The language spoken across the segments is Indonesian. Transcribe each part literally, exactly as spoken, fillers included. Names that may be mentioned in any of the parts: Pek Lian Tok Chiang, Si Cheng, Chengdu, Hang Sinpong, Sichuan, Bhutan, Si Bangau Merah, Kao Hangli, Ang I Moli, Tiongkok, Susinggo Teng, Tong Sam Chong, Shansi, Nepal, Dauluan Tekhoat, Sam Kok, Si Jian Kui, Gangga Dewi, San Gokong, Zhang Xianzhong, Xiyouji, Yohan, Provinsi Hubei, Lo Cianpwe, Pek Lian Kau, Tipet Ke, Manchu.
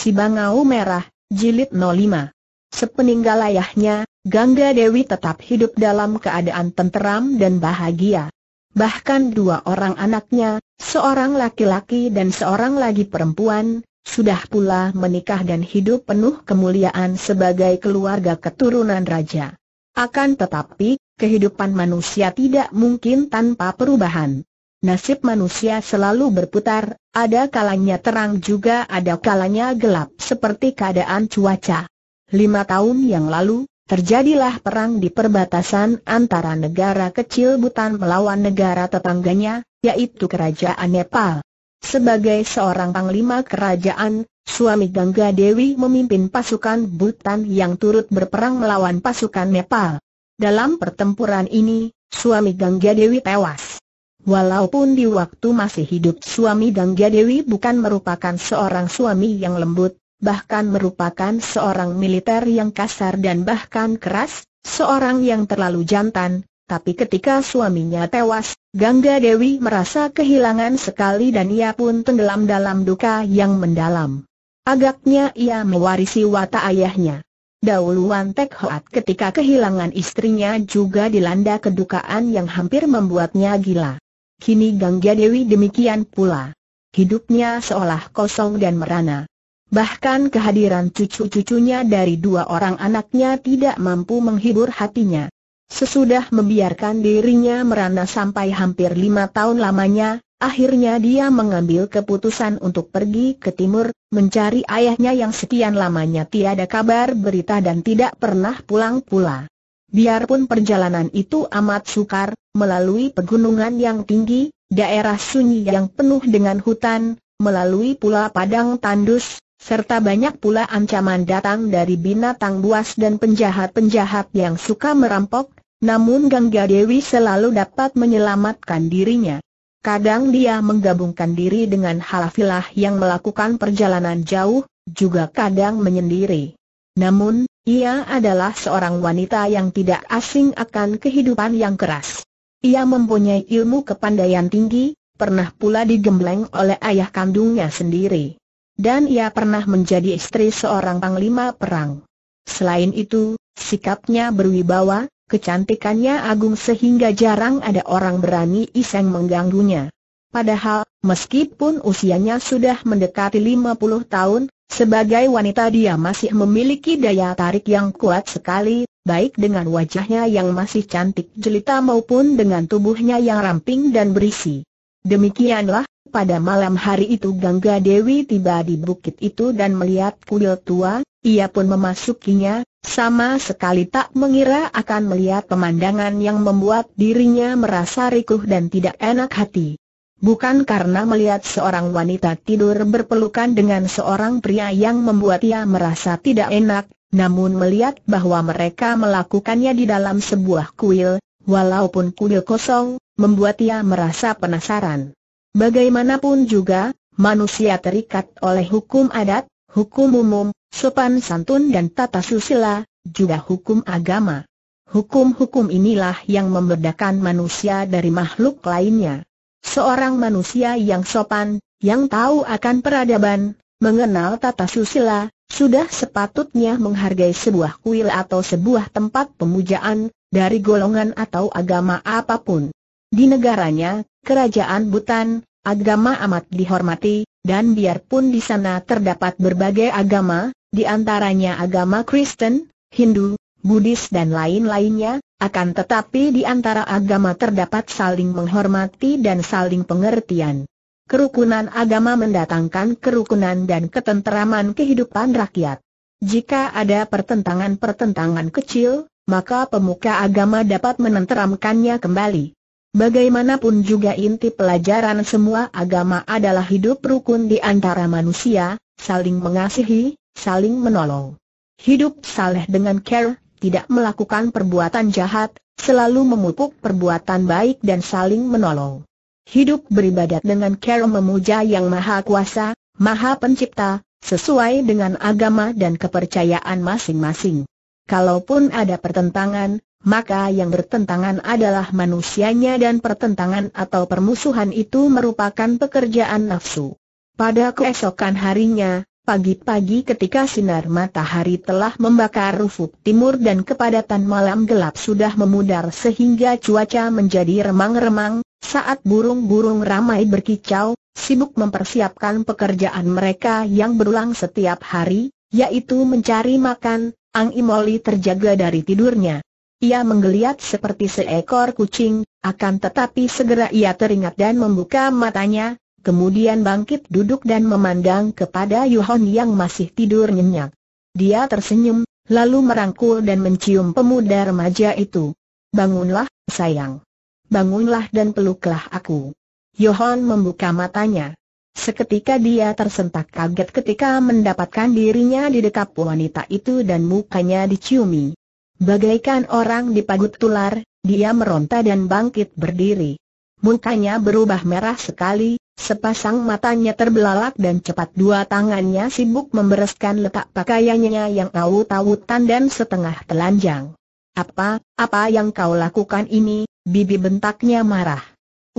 Si Bangau Merah, Jilid nol lima. Sepeninggal ayahnya, Gangga Dewi tetap hidup dalam keadaan tenteram dan bahagia. Bahkan dua orang anaknya, seorang laki-laki dan seorang lagi perempuan, sudah pula menikah dan hidup penuh kemuliaan sebagai keluarga keturunan raja. Akan tetapi, kehidupan manusia tidak mungkin tanpa perubahan. Nasib manusia selalu berputar, ada kalanya terang juga ada kalanya gelap seperti keadaan cuaca. Lima tahun yang lalu, terjadilah perang di perbatasan antara negara kecil Bhutan melawan negara tetangganya, yaitu kerajaan Nepal. Sebagai seorang panglima kerajaan, suami Gangga Dewi memimpin pasukan Bhutan yang turut berperang melawan pasukan Nepal. Dalam pertempuran ini, suami Gangga Dewi tewas. Walaupun di waktu masih hidup suami Gangga Dewi bukan merupakan seorang suami yang lembut, bahkan merupakan seorang militer yang kasar dan bahkan keras, seorang yang terlalu jantan. Tapi ketika suaminya tewas, Gangga Dewi merasa kehilangan sekali dan ia pun tenggelam dalam duka yang mendalam. Agaknya ia mewarisi watak ayahnya. Dauluan Tekhoat ketika kehilangan istrinya juga dilanda kedukaan yang hampir membuatnya gila. Kini Gangga Dewi demikian pula. Hidupnya seolah kosong dan merana. Bahkan kehadiran cucu-cucunya dari dua orang anaknya tidak mampu menghibur hatinya. Sesudah membiarkan dirinya merana sampai hampir lima tahun lamanya, akhirnya dia mengambil keputusan untuk pergi ke timur, mencari ayahnya yang sekian lamanya tiada kabar berita dan tidak pernah pulang pula. Biarpun perjalanan itu amat sukar, melalui pegunungan yang tinggi, daerah sunyi yang penuh dengan hutan, melalui pula padang tandus, serta banyak pula ancaman datang dari binatang buas dan penjahat-penjahat yang suka merampok, namun Gangga Dewi selalu dapat menyelamatkan dirinya. Kadang dia menggabungkan diri dengan halafilah yang melakukan perjalanan jauh, juga kadang menyendiri. Namun, ia adalah seorang wanita yang tidak asing akan kehidupan yang keras. Ia mempunyai ilmu kepandaian tinggi, pernah pula digembleng oleh ayah kandungnya sendiri. Dan ia pernah menjadi istri seorang panglima perang. Selain itu, sikapnya berwibawa. Kecantikannya agung sehingga jarang ada orang berani iseng mengganggunya. Padahal, meskipun usianya sudah mendekati lima puluh tahun, sebagai wanita dia masih memiliki daya tarik yang kuat sekali, baik dengan wajahnya yang masih cantik jelita maupun dengan tubuhnya yang ramping dan berisi. Demikianlah, pada malam hari itu Gangga Dewi tiba di bukit itu dan melihat kuil tua, ia pun memasukinya. Sama sekali tak mengira akan melihat pemandangan yang membuat dirinya merasa rikuh dan tidak enak hati. Bukan karena melihat seorang wanita tidur berpelukan dengan seorang pria yang membuat ia merasa tidak enak, namun melihat bahwa mereka melakukannya di dalam sebuah kuil, walaupun kuil kosong, membuat ia merasa penasaran. Bagaimanapun juga, manusia terikat oleh hukum adat, hukum umum, sopan santun dan tata susila, juga hukum agama. Hukum-hukum inilah yang membedakan manusia dari makhluk lainnya. Seorang manusia yang sopan, yang tahu akan peradaban, mengenal tata susila, sudah sepatutnya menghargai sebuah kuil atau sebuah tempat pemujaan, dari golongan atau agama apapun. Di negaranya, kerajaan Bhutan, agama amat dihormati, dan biarpun di sana terdapat berbagai agama, di antaranya agama Kristen, Hindu, Buddhis dan lain-lainnya, akan tetapi di antara agama terdapat saling menghormati dan saling pengertian. Kerukunan agama mendatangkan kerukunan dan ketenteraman kehidupan rakyat. Jika ada pertentangan-pertentangan kecil, maka pemuka agama dapat menenteramkannya kembali. Bagaimanapun juga inti pelajaran semua agama adalah hidup rukun di antara manusia, saling mengasihi, saling menolong. Hidup saleh dengan care, tidak melakukan perbuatan jahat, selalu memupuk perbuatan baik dan saling menolong. Hidup beribadat dengan care memuja yang maha kuasa, maha pencipta, sesuai dengan agama dan kepercayaan masing-masing. Kalaupun ada pertentangan, maka yang bertentangan adalah manusianya dan pertentangan atau permusuhan itu merupakan pekerjaan nafsu. Pada keesokan harinya, Pagi-pagi ketika sinar matahari telah membakar ufuk timur dan kepadatan malam gelap sudah memudar sehingga cuaca menjadi remang-remang, saat burung-burung ramai berkicau, sibuk mempersiapkan pekerjaan mereka yang berulang setiap hari, yaitu mencari makan, Ang I Moli terjaga dari tidurnya. Ia menggeliat seperti seekor kucing, akan tetapi segera ia teringat dan membuka matanya. Kemudian bangkit duduk dan memandang kepada Yohan yang masih tidur nyenyak. Dia tersenyum, lalu merangkul dan mencium pemuda remaja itu. "Bangunlah, sayang. Bangunlah dan peluklah aku." Yohan membuka matanya. Seketika dia tersentak kaget ketika mendapatkan dirinya didekap wanita itu dan mukanya diciumi. Bagaikan orang dipagut tular, dia meronta dan bangkit berdiri. Mukanya berubah merah sekali, sepasang matanya terbelalak dan cepat dua tangannya sibuk membereskan letak pakaiannya yang awut-awutan dan setengah telanjang. "Apa, apa yang kau lakukan ini, bibi?" bentaknya marah.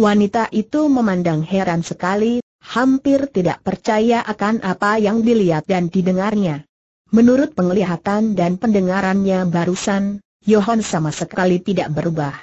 Wanita itu memandang heran sekali, hampir tidak percaya akan apa yang dilihat dan didengarnya. Menurut penglihatan dan pendengarannya barusan, Yohan sama sekali tidak berubah.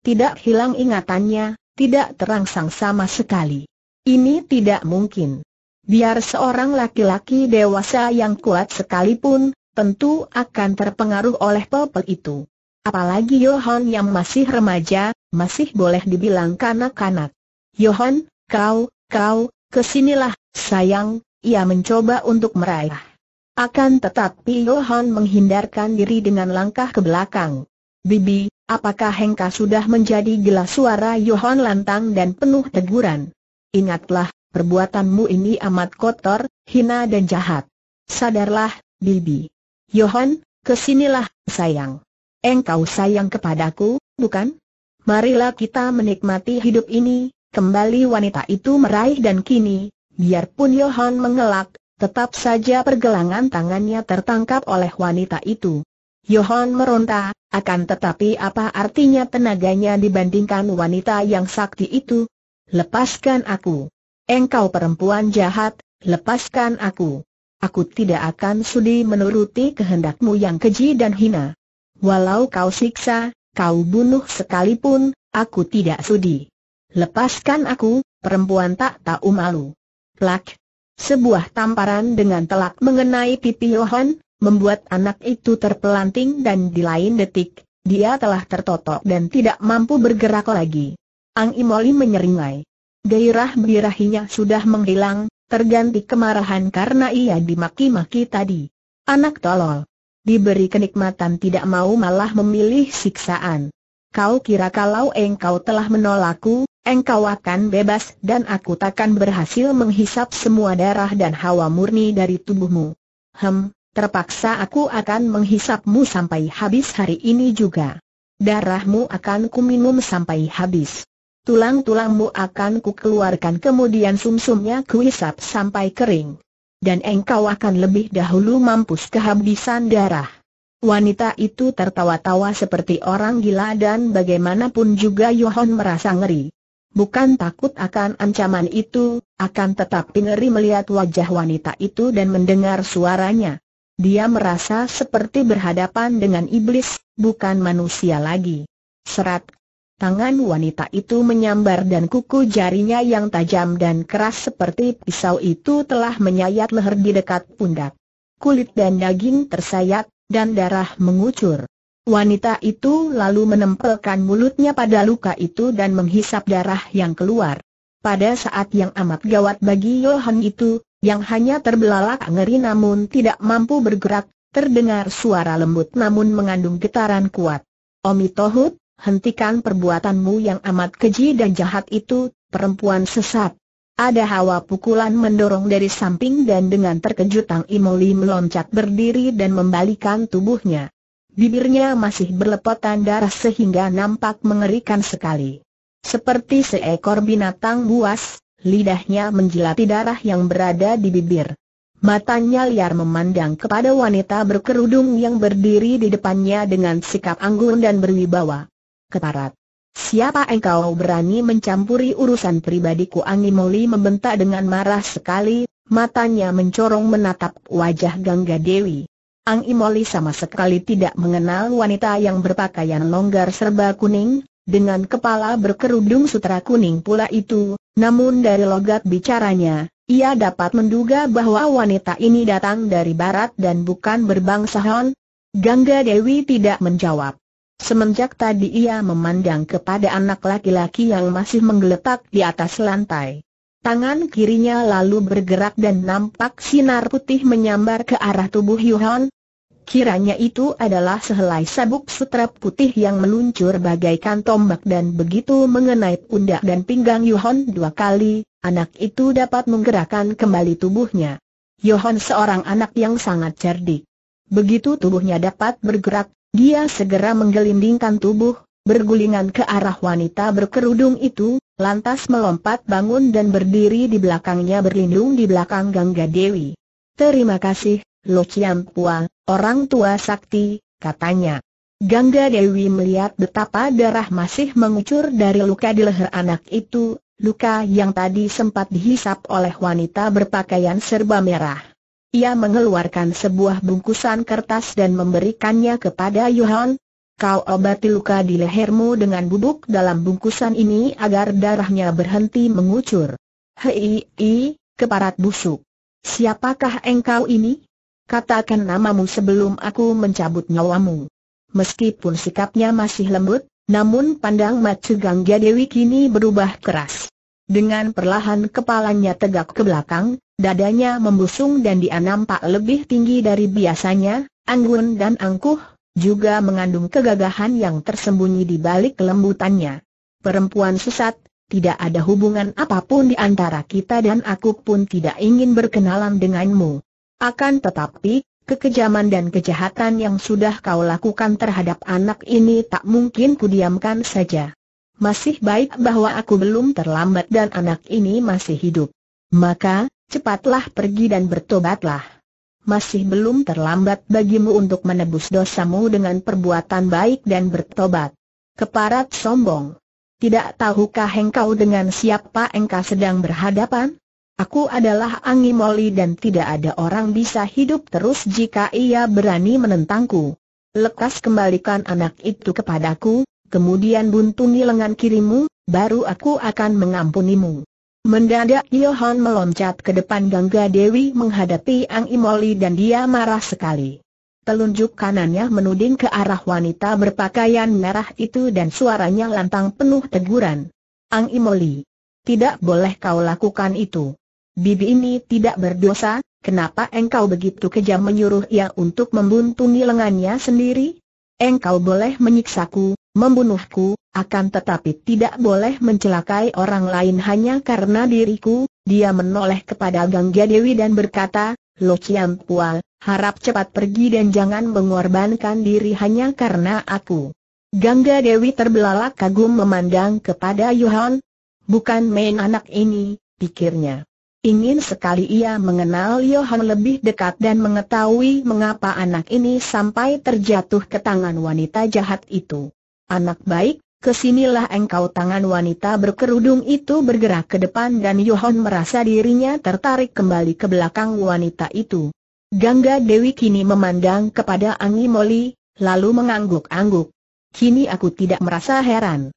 Tidak hilang ingatannya. Tidak terangsang sama sekali. Ini tidak mungkin. Biar seorang laki-laki dewasa yang kuat sekalipun, tentu akan terpengaruh oleh popel itu. Apalagi Yohan yang masih remaja, masih boleh dibilang kanak-kanak. "Yohan, kau, kau, kesinilah, sayang," ia mencoba untuk meraih. Akan tetapi Yohan menghindarkan diri dengan langkah ke belakang. "Bibi, apakah hengka sudah menjadi?" gelas suara Yohan lantang dan penuh teguran. "Ingatlah, perbuatanmu ini amat kotor, hina dan jahat. Sadarlah, bibi." "Yohan, kesinilah, sayang. Engkau sayang kepadaku, bukan? Marilah kita menikmati hidup ini." Kembali wanita itu meraih dan kini, biarpun Yohan mengelak, tetap saja pergelangan tangannya tertangkap oleh wanita itu. Yohan meronta, akan tetapi apa artinya tenaganya dibandingkan wanita yang sakti itu? "Lepaskan aku. Engkau perempuan jahat, lepaskan aku. Aku tidak akan sudi menuruti kehendakmu yang keji dan hina. Walau kau siksa, kau bunuh sekalipun, aku tidak sudi. Lepaskan aku, perempuan tak tahu malu." Plak! Sebuah tamparan dengan telak mengenai pipi Yohan, membuat anak itu terpelanting dan di lain detik, dia telah tertotok dan tidak mampu bergerak lagi. Ang I Moli menyeringai. Gairah birahinya sudah menghilang, terganti kemarahan karena ia dimaki-maki tadi. Anak tolol. Diberi kenikmatan tidak mau malah memilih siksaan. "Kau kira kalau engkau telah menolakku, engkau akan bebas dan aku takkan berhasil menghisap semua darah dan hawa murni dari tubuhmu? Hem. Terpaksa aku akan menghisapmu sampai habis hari ini juga. Darahmu akan kuminum sampai habis. Tulang-tulangmu akan kukeluarkan kemudian sumsumnya kuhisap sampai kering. Dan engkau akan lebih dahulu mampus kehabisan darah." Wanita itu tertawa-tawa seperti orang gila dan bagaimanapun juga Yohan merasa ngeri. Bukan takut akan ancaman itu, akan tetapi ngeri melihat wajah wanita itu dan mendengar suaranya. Dia merasa seperti berhadapan dengan iblis, bukan manusia lagi. Serat! Tangan wanita itu menyambar dan kuku jarinya yang tajam dan keras seperti pisau itu telah menyayat leher di dekat pundak. Kulit dan daging tersayat, dan darah mengucur. Wanita itu lalu menempelkan mulutnya pada luka itu dan menghisap darah yang keluar. Pada saat yang amat gawat bagi Yohan itu, yang hanya terbelalak ngeri namun tidak mampu bergerak, terdengar suara lembut namun mengandung getaran kuat. "Omi Tohut, hentikan perbuatanmu yang amat keji dan jahat itu, perempuan sesat." Ada hawa pukulan mendorong dari samping dan dengan terkejut Ang I Moli meloncat berdiri dan membalikan tubuhnya. Bibirnya masih berlepotan darah sehingga nampak mengerikan sekali. Seperti seekor binatang buas, lidahnya menjilati darah yang berada di bibir. Matanya liar memandang kepada wanita berkerudung yang berdiri di depannya dengan sikap anggun dan berwibawa. "Keparat! Siapa engkau berani mencampuri urusan pribadiku?" Ang I Moli membentak dengan marah sekali, matanya mencorong menatap wajah Gangga Dewi. Ang I Moli sama sekali tidak mengenal wanita yang berpakaian longgar serba kuning, dengan kepala berkerudung sutera kuning pula itu, namun dari logat bicaranya, ia dapat menduga bahwa wanita ini datang dari barat dan bukan berbangsa Han. Gangga Dewi tidak menjawab. Semenjak tadi ia memandang kepada anak laki-laki yang masih menggeletak di atas lantai. Tangan kirinya lalu bergerak dan nampak sinar putih menyambar ke arah tubuh Yohan. Kiranya itu adalah sehelai sabuk sutera putih yang meluncur bagaikan tombak dan begitu mengenai pundak dan pinggang Yohan dua kali, anak itu dapat menggerakkan kembali tubuhnya. Yohan seorang anak yang sangat cerdik. Begitu tubuhnya dapat bergerak, dia segera menggelindingkan tubuh, bergulingan ke arah wanita berkerudung itu, lantas melompat bangun dan berdiri di belakangnya berlindung di belakang Gangga Dewi. "Terima kasih, Lo Cianpwe, orang tua sakti," katanya. Gangga Dewi melihat betapa darah masih mengucur dari luka di leher anak itu. Luka yang tadi sempat dihisap oleh wanita berpakaian serba merah. Ia mengeluarkan sebuah bungkusan kertas dan memberikannya kepada Yohan. "Kau obati luka di lehermu dengan bubuk dalam bungkusan ini agar darahnya berhenti mengucur." "Hei, hei, keparat busuk. Siapakah engkau ini? Katakan namamu sebelum aku mencabut nyawamu." Meskipun sikapnya masih lembut, namun pandang mata Gangga Dewi kini berubah keras. Dengan perlahan kepalanya tegak ke belakang, dadanya membusung dan dia nampak lebih tinggi dari biasanya, anggun dan angkuh, juga mengandung kegagahan yang tersembunyi di balik kelembutannya. "Perempuan sesat, tidak ada hubungan apapun di antara kita dan aku pun tidak ingin berkenalan denganmu. Akan tetapi, kekejaman dan kejahatan yang sudah kau lakukan terhadap anak ini tak mungkin kudiamkan saja. Masih baik bahwa aku belum terlambat dan anak ini masih hidup. Maka, cepatlah pergi dan bertobatlah. Masih belum terlambat bagimu untuk menebus dosamu dengan perbuatan baik dan bertobat." "Keparat sombong. Tidak tahukah engkau dengan siapa engkau sedang berhadapan? Aku adalah Ang I Moli dan tidak ada orang bisa hidup terus jika ia berani menentangku. Lekas kembalikan anak itu kepadaku, kemudian buntungi lengan kirimu, baru aku akan mengampunimu." Mendadak Yohan meloncat ke depan Gangga Dewi menghadapi Ang I Moli dan dia marah sekali. Telunjuk kanannya menuding ke arah wanita berpakaian merah itu dan suaranya lantang penuh teguran. "Ang I Moli, tidak boleh kau lakukan itu. Bibi ini tidak berdosa, kenapa engkau begitu kejam menyuruh ia untuk membuntungi lengannya sendiri? Engkau boleh menyiksaku, membunuhku, akan tetapi tidak boleh mencelakai orang lain hanya karena diriku." Dia menoleh kepada Gangga Dewi dan berkata, "Lo Cianpwe, harap cepat pergi dan jangan mengorbankan diri hanya karena aku." Gangga Dewi terbelalak kagum memandang kepada Yohan. "Bukan main anak ini," pikirnya. Ingin sekali ia mengenal Yohan lebih dekat dan mengetahui mengapa anak ini sampai terjatuh ke tangan wanita jahat itu. "Anak baik, kesinilah engkau." Tangan wanita berkerudung itu bergerak ke depan dan Yohan merasa dirinya tertarik kembali ke belakang wanita itu. Gangga Dewi kini memandang kepada Ang I Moli, lalu mengangguk-angguk. "Kini aku tidak merasa heran.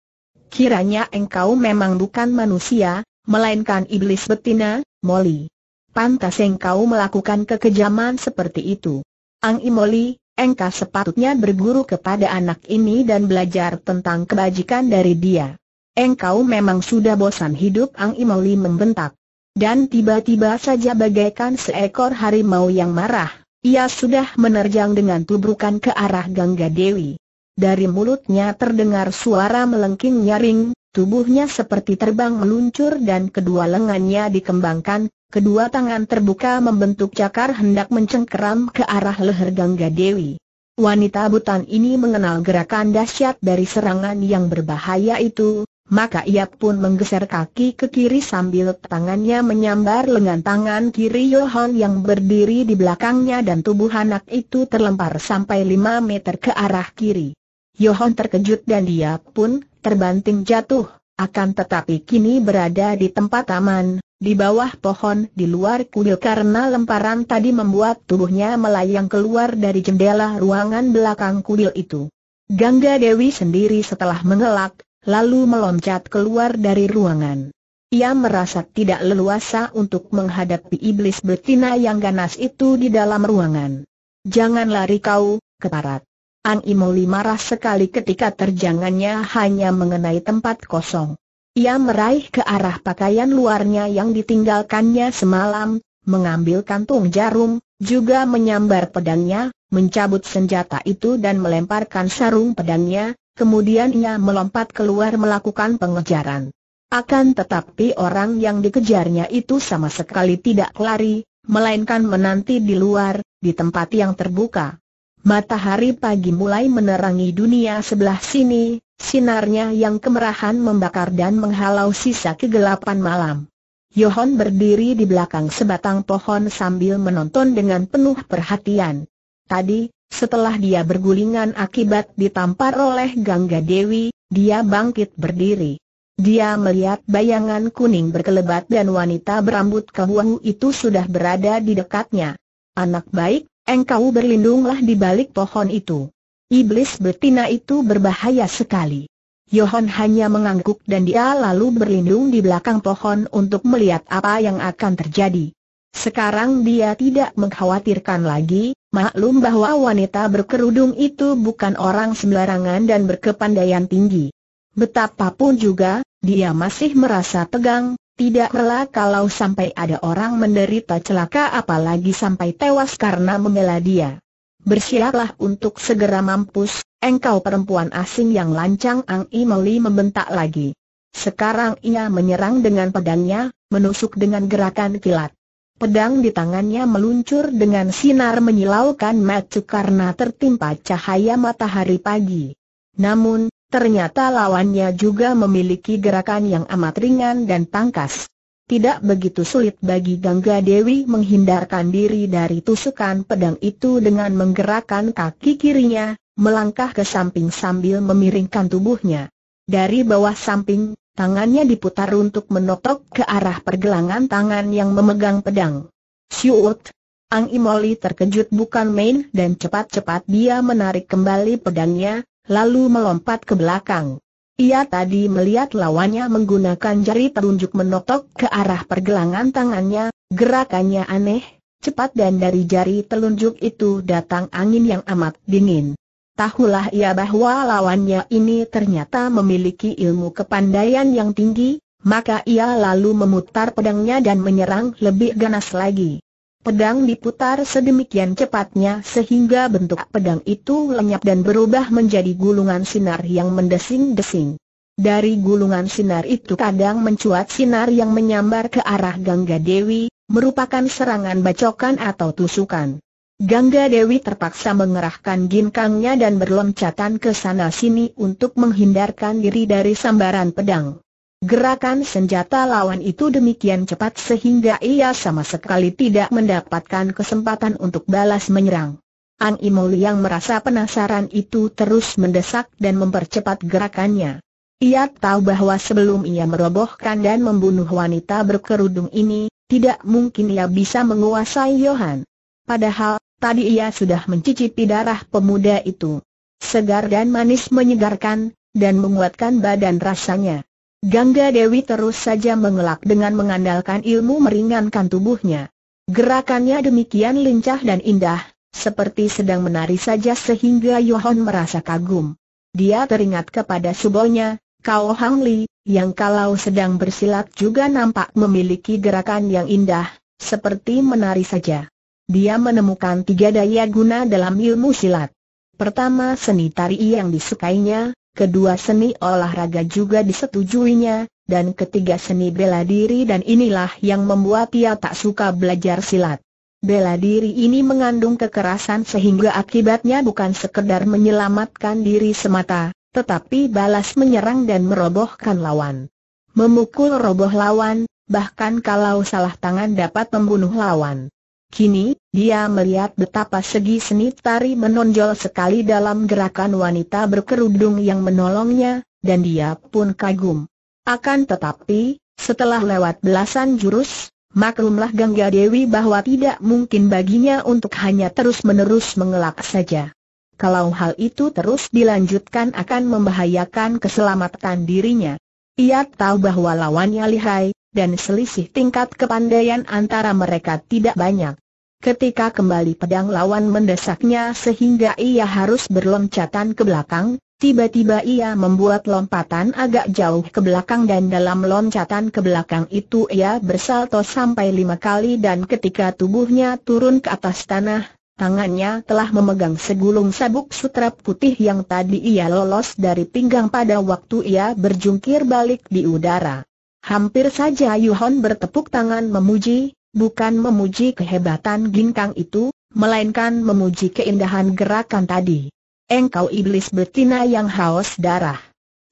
Kiranya engkau memang bukan manusia, melainkan iblis betina, Moli. Pantas engkau melakukan kekejaman seperti itu. Ang I Moli, engkau sepatutnya berguru kepada anak ini dan belajar tentang kebajikan dari dia. Engkau memang sudah bosan hidup." Ang I Moli membentak. Dan tiba-tiba saja bagaikan seekor harimau yang marah, ia sudah menerjang dengan tubrukan ke arah Gangga Dewi. Dari mulutnya terdengar suara melengking nyaring. Tubuhnya seperti terbang meluncur dan kedua lengannya dikembangkan, kedua tangan terbuka membentuk cakar hendak mencengkeram ke arah leher Gangga Dewi. Wanita Bhutan ini mengenal gerakan dahsyat dari serangan yang berbahaya itu, maka ia pun menggeser kaki ke kiri sambil tangannya menyambar lengan tangan kiri Yohan yang berdiri di belakangnya dan tubuh anak itu terlempar sampai lima meter ke arah kiri. Yohan terkejut dan dia pun terbanting jatuh, akan tetapi kini berada di tempat aman, di bawah pohon di luar kuil karena lemparan tadi membuat tubuhnya melayang keluar dari jendela ruangan belakang kuil itu. Gangga Dewi sendiri setelah mengelak, lalu meloncat keluar dari ruangan. Ia merasa tidak leluasa untuk menghadapi iblis betina yang ganas itu di dalam ruangan. "Jangan lari kau, keparat!" Ang I Moli marah sekali ketika terjangannya hanya mengenai tempat kosong. Ia meraih ke arah pakaian luarnya yang ditinggalkannya semalam, mengambil kantung jarum, juga menyambar pedangnya, mencabut senjata itu dan melemparkan sarung pedangnya. Kemudian ia melompat keluar melakukan pengejaran. Akan tetapi orang yang dikejarnya itu sama sekali tidak lari, melainkan menanti di luar, di tempat yang terbuka. Matahari pagi mulai menerangi dunia sebelah sini, sinarnya yang kemerahan membakar dan menghalau sisa kegelapan malam. Yohan berdiri di belakang sebatang pohon sambil menonton dengan penuh perhatian. Tadi, setelah dia bergulingan akibat ditampar oleh Gangga Dewi, dia bangkit berdiri. Dia melihat bayangan kuning berkelebat dan wanita berambut kehungu itu sudah berada di dekatnya. "Anak baik, engkau berlindunglah di balik pohon itu. Iblis betina itu berbahaya sekali." Yohan hanya mengangguk dan dia lalu berlindung di belakang pohon untuk melihat apa yang akan terjadi. Sekarang dia tidak mengkhawatirkan lagi, maklum bahwa wanita berkerudung itu bukan orang sembarangan dan berkepandaian tinggi. Betapapun juga, dia masih merasa tegang, tidak rela kalau sampai ada orang menderita celaka apalagi sampai tewas karena membela dia. "Bersiaplah untuk segera mampus, engkau perempuan asing yang lancang!" Ang I Moli membentak lagi. Sekarang ia menyerang dengan pedangnya, menusuk dengan gerakan kilat. Pedang di tangannya meluncur dengan sinar menyilaukan mata karena tertimpa cahaya matahari pagi. Namun, ternyata lawannya juga memiliki gerakan yang amat ringan dan tangkas. Tidak begitu sulit bagi Gangga Dewi menghindarkan diri dari tusukan pedang itu dengan menggerakkan kaki kirinya, melangkah ke samping sambil memiringkan tubuhnya. Dari bawah samping, tangannya diputar untuk menotok ke arah pergelangan tangan yang memegang pedang. "Siut!" Ang I Moli terkejut bukan main dan cepat-cepat dia menarik kembali pedangnya, lalu melompat ke belakang. Ia tadi melihat lawannya menggunakan jari telunjuk menotok ke arah pergelangan tangannya, gerakannya aneh, cepat dan dari jari telunjuk itu datang angin yang amat dingin. Tahulah ia bahwa lawannya ini ternyata memiliki ilmu kepandaian yang tinggi, maka ia lalu memutar pedangnya dan menyerang lebih ganas lagi. Pedang diputar sedemikian cepatnya sehingga bentuk pedang itu lenyap dan berubah menjadi gulungan sinar yang mendesing-desing. Dari gulungan sinar itu kadang mencuat sinar yang menyambar ke arah Gangga Dewi, merupakan serangan bacokan atau tusukan. Gangga Dewi terpaksa mengerahkan ginkangnya dan berloncatan ke sana-sini untuk menghindarkan diri dari sambaran pedang. Gerakan senjata lawan itu demikian cepat sehingga ia sama sekali tidak mendapatkan kesempatan untuk balas menyerang. Ang I Moli yang merasa penasaran itu terus mendesak dan mempercepat gerakannya. Ia tahu bahwa sebelum ia merobohkan dan membunuh wanita berkerudung ini, tidak mungkin ia bisa menguasai Yohan. Padahal, tadi ia sudah mencicipi darah pemuda itu. Segar dan manis menyegarkan, dan menguatkan badan rasanya. Gangga Dewi terus saja mengelak dengan mengandalkan ilmu meringankan tubuhnya. Gerakannya demikian lincah dan indah, seperti sedang menari saja sehingga Yohan merasa kagum. Dia teringat kepada subonya, Kao Hangli, yang kalau sedang bersilat juga nampak memiliki gerakan yang indah, seperti menari saja. Dia menemukan tiga daya guna dalam ilmu silat. Pertama, seni tari yang disukainya, kedua seni olahraga juga disetujuinya, dan ketiga seni bela diri dan inilah yang membuat ia tak suka belajar silat. Bela diri ini mengandung kekerasan sehingga akibatnya bukan sekedar menyelamatkan diri semata, tetapi balas menyerang dan merobohkan lawan. Memukul roboh lawan, bahkan kalau salah tangan dapat membunuh lawan. Kini, dia melihat betapa segi seni tari menonjol sekali dalam gerakan wanita berkerudung yang menolongnya, dan dia pun kagum. Akan tetapi, Setelah lewat belasan jurus, maklumlah Gangga Dewi bahwa tidak mungkin baginya untuk hanya terus-menerus mengelak saja. Kalau hal itu terus dilanjutkan akan membahayakan keselamatan dirinya. Ia tahu bahwa lawannya lihai, dan selisih tingkat kepandaian antara mereka tidak banyak. Ketika kembali pedang lawan mendesaknya sehingga ia harus berloncatan ke belakang, tiba-tiba ia membuat lompatan agak jauh ke belakang dan dalam loncatan ke belakang itu ia bersalto sampai lima kali dan ketika tubuhnya turun ke atas tanah, tangannya telah memegang segulung sabuk sutra putih yang tadi ia lolos dari pinggang pada waktu ia berjungkir balik di udara. Hampir saja Yohan bertepuk tangan memuji, bukan memuji kehebatan ginkang itu, melainkan memuji keindahan gerakan tadi. Engkau iblis betina yang haus darah.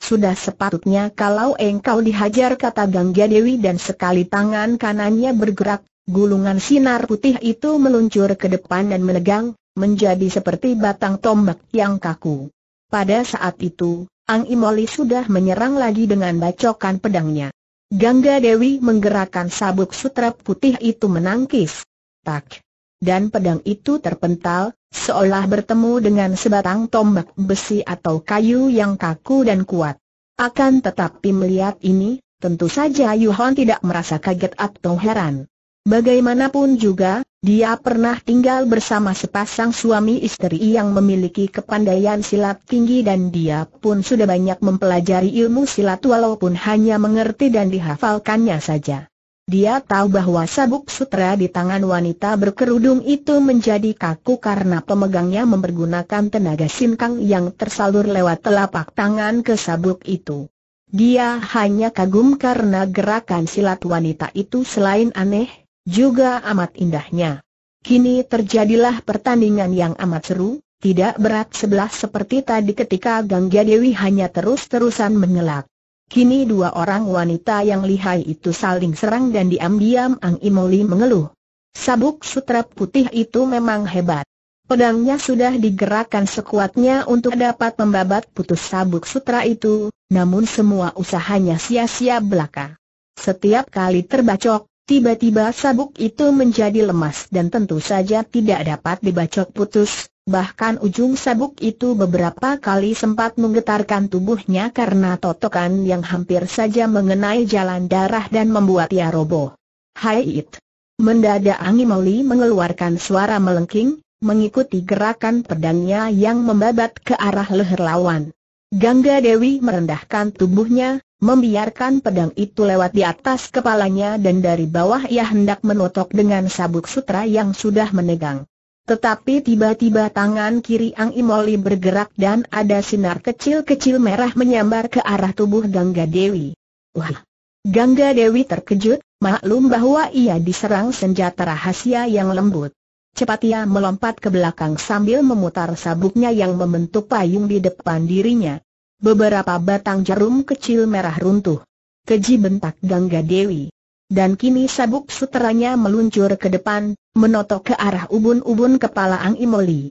Sudah sepatutnya kalau engkau dihajar, kata Gangga Dewi, dan sekali tangan kanannya bergerak, gulungan sinar putih itu meluncur ke depan dan menegang, menjadi seperti batang tombak yang kaku. Pada saat itu, Ang I Moli sudah menyerang lagi dengan bacokan pedangnya. Gangga Dewi menggerakkan sabuk sutra putih itu menangkis. Tak. Dan pedang itu terpental, seolah bertemu dengan sebatang tombak besi atau kayu yang kaku dan kuat. Akan tetapi melihat ini, tentu saja Yohan tidak merasa kaget atau heran. Bagaimanapun juga, dia pernah tinggal bersama sepasang suami istri yang memiliki kepandaian silat tinggi dan dia pun sudah banyak mempelajari ilmu silat walaupun hanya mengerti dan dihafalkannya saja. Dia tahu bahwa sabuk sutra di tangan wanita berkerudung itu menjadi kaku karena pemegangnya mempergunakan tenaga sinkang yang tersalur lewat telapak tangan ke sabuk itu. Dia hanya kagum karena gerakan silat wanita itu selain aneh, juga amat indahnya. Kini terjadilah pertandingan yang amat seru, tidak berat sebelah seperti tadi ketika Gangga Dewi hanya terus-terusan mengelak. Kini dua orang wanita yang lihai itu saling serang dan diam-diam Ang I Moli mengeluh. Sabuk sutra putih itu memang hebat. Pedangnya sudah digerakkan sekuatnya untuk dapat membabat putus sabuk sutra itu, namun semua usahanya sia-sia belaka. Setiap kali terbacok, tiba-tiba sabuk itu menjadi lemas dan tentu saja tidak dapat dibacok putus, bahkan ujung sabuk itu beberapa kali sempat menggetarkan tubuhnya karena totokan yang hampir saja mengenai jalan darah dan membuat ia roboh. Hait! Mendadak Ang I Moli mengeluarkan suara melengking, mengikuti gerakan pedangnya yang membabat ke arah leher lawan. Gangga Dewi merendahkan tubuhnya, membiarkan pedang itu lewat di atas kepalanya dan dari bawah ia hendak menotok dengan sabuk sutra yang sudah menegang. Tetapi tiba-tiba tangan kiri Ang I Moli bergerak dan ada sinar kecil-kecil merah menyambar ke arah tubuh Gangga Dewi. Wah! Gangga Dewi terkejut, maklum bahwa ia diserang senjata rahasia yang lembut. Cepat ia melompat ke belakang sambil memutar sabuknya yang membentuk payung di depan dirinya. Beberapa batang jarum kecil merah runtuh. Keji, bentak Gangga Dewi. Dan kini sabuk suteranya meluncur ke depan, menotok ke arah ubun-ubun kepala Ang I Moli.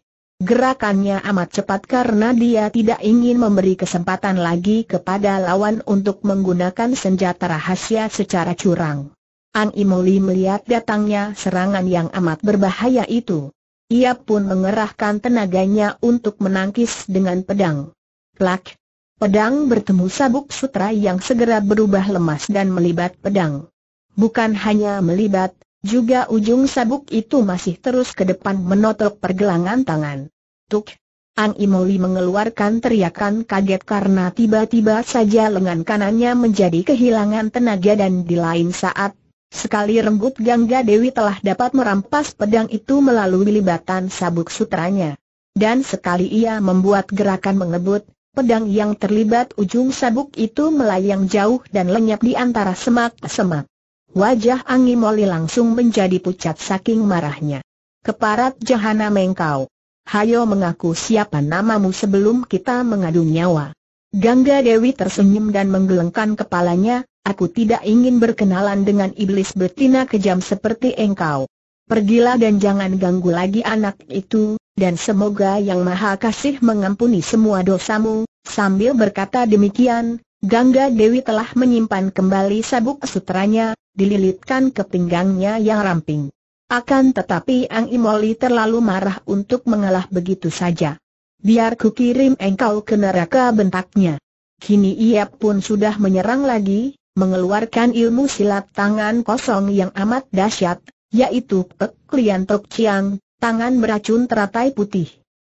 Gerakannya amat cepat karena dia tidak ingin memberi kesempatan lagi kepada lawan untuk menggunakan senjata rahasia secara curang. Ang I Moli melihat datangnya serangan yang amat berbahaya itu. Ia pun mengerahkan tenaganya untuk menangkis dengan pedang. Plak! Pedang bertemu sabuk sutra yang segera berubah lemas dan melibat pedang. Bukan hanya melibat, juga ujung sabuk itu masih terus ke depan menotok pergelangan tangan. Tuk! Ang I Moli mengeluarkan teriakan kaget karena tiba-tiba saja lengan kanannya menjadi kehilangan tenaga dan di lain saat, sekali renggut Gangga Dewi telah dapat merampas pedang itu melalui libatan sabuk sutranya. Dan sekali ia membuat gerakan mengebut, pedang yang terlibat ujung sabuk itu melayang jauh dan lenyap di antara semak-semak. Wajah Ang I Moli langsung menjadi pucat saking marahnya. Keparat jahanam engkau! Hayo mengaku siapa namamu sebelum kita mengadu nyawa. Gangga Dewi tersenyum dan menggelengkan kepalanya. Aku tidak ingin berkenalan dengan iblis betina kejam seperti engkau. Pergilah dan jangan ganggu lagi anak itu, dan semoga Yang Maha Kasih mengampuni semua dosamu. Sambil berkata demikian, Gangga Dewi telah menyimpan kembali sabuk sutranya, dililitkan ke pinggangnya yang ramping. Akan tetapi Ang I Moli terlalu marah untuk mengalah begitu saja. "Biar ku kirim engkau ke neraka," bentaknya. Kini ia pun sudah menyerang lagi, mengeluarkan ilmu silat tangan kosong yang amat dahsyat, yaitu Pek Lian Tok Chiang, tangan beracun teratai putih.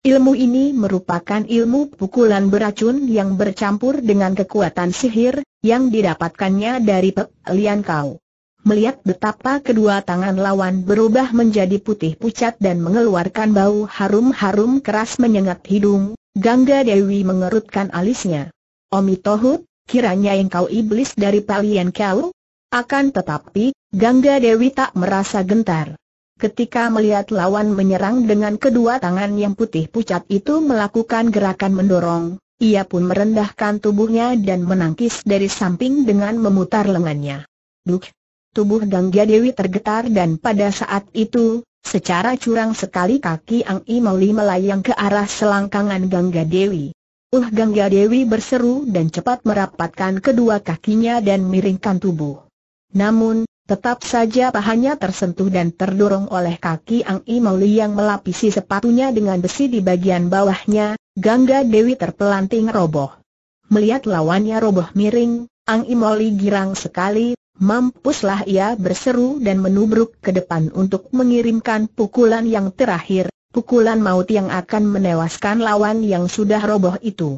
Ilmu ini merupakan ilmu pukulan beracun yang bercampur dengan kekuatan sihir, yang didapatkannya dari Pek Lian Kau. Melihat betapa kedua tangan lawan berubah menjadi putih pucat dan mengeluarkan bau harum-harum keras menyengat hidung, Gangga Dewi mengerutkan alisnya. "Omi Tohut, kiranya engkau iblis dari Pek Lian Kau?" Akan tetapi, Gangga Dewi tak merasa gentar. Ketika melihat lawan menyerang dengan kedua tangan yang putih pucat itu melakukan gerakan mendorong, ia pun merendahkan tubuhnya dan menangkis dari samping dengan memutar lengannya. Duh! Tubuh Gangga Dewi tergetar dan pada saat itu, secara curang sekali kaki Ang I Moli melayang ke arah selangkangan Gangga Dewi. Uh! Gangga Dewi berseru dan cepat merapatkan kedua kakinya dan miringkan tubuh. Namun, tetap saja pahanya tersentuh dan terdorong oleh kaki Ang I Moli yang melapisi sepatunya dengan besi di bagian bawahnya. Gangga Dewi terpelanting roboh. Melihat lawannya roboh miring, Ang I Moli girang sekali. Mampuslah, ia berseru dan menubruk ke depan untuk mengirimkan pukulan yang terakhir, pukulan maut yang akan menewaskan lawan yang sudah roboh itu.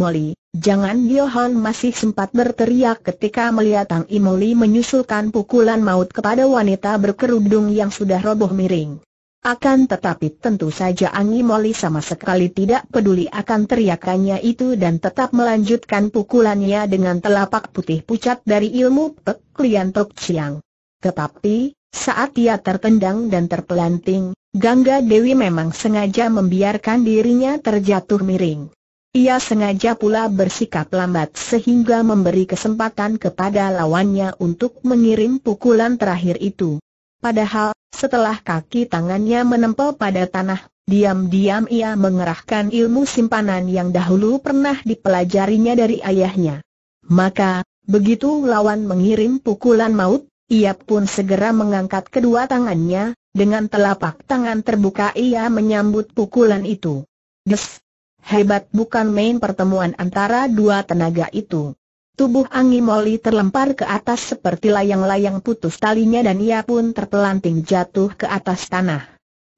"Moli, jangan!" Yohan masih sempat berteriak ketika melihat Ang I Moli menyusulkan pukulan maut kepada wanita berkerudung yang sudah roboh miring. Akan tetapi tentu saja Ang I Moli sama sekali tidak peduli akan teriakannya itu dan tetap melanjutkan pukulannya dengan telapak putih pucat dari ilmu Pek Lian Tok Chiang. Tetapi, saat ia tertendang dan terpelanting, Gangga Dewi memang sengaja membiarkan dirinya terjatuh miring. Ia sengaja pula bersikap lambat sehingga memberi kesempatan kepada lawannya untuk mengirim pukulan terakhir itu. Padahal, setelah kaki tangannya menempel pada tanah, diam-diam ia mengerahkan ilmu simpanan yang dahulu pernah dipelajarinya dari ayahnya. Maka, begitu lawan mengirim pukulan maut, ia pun segera mengangkat kedua tangannya, dengan telapak tangan terbuka ia menyambut pukulan itu. Des! Hebat bukan main pertemuan antara dua tenaga itu. Tubuh Ang I Moli terlempar ke atas seperti layang-layang putus talinya dan ia pun terpelanting jatuh ke atas tanah.